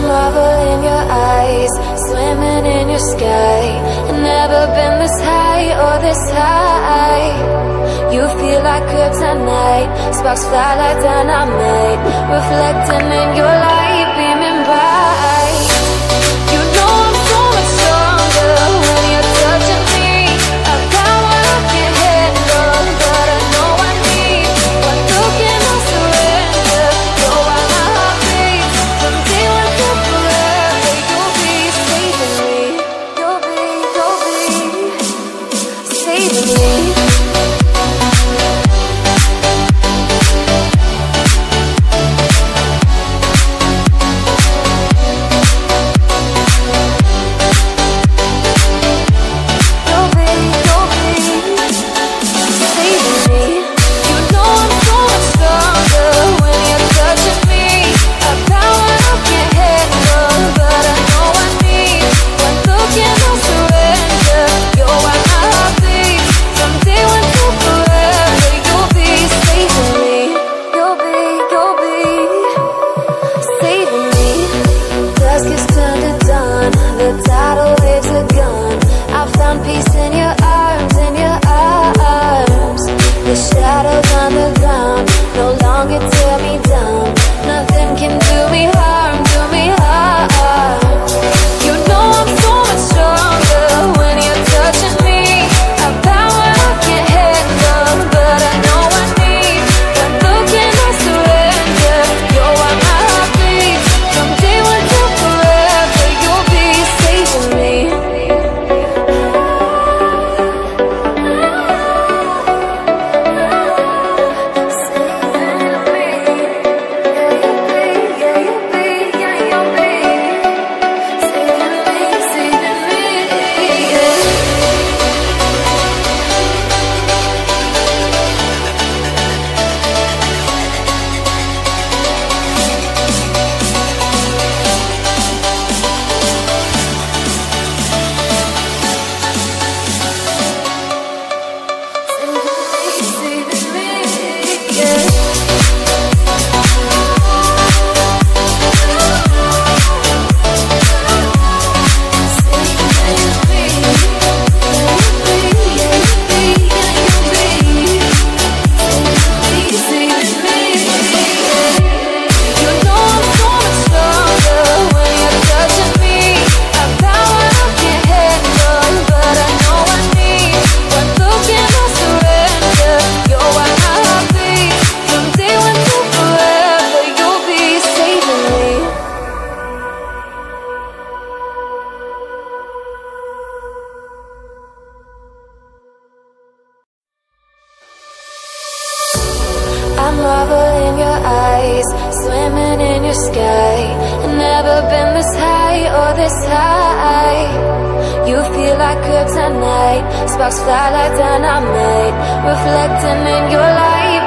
marvel in your eyes, swimming in your sky. I've never been this high or this high. You feel like kryptonite, sparks fly like dynamite, reflecting in your light, beaming by. You know I'm so much stronger when you're touching me. I've got what I can't handle, but I know I need one look and I'll surrender. You're all my heartbeat, someday we'll go forever. You'll be saving me. You'll be saving me. Swimming in your sky, I've never been this high or this high. You feel like kryptonite, sparks fly like dynamite, reflecting in your light.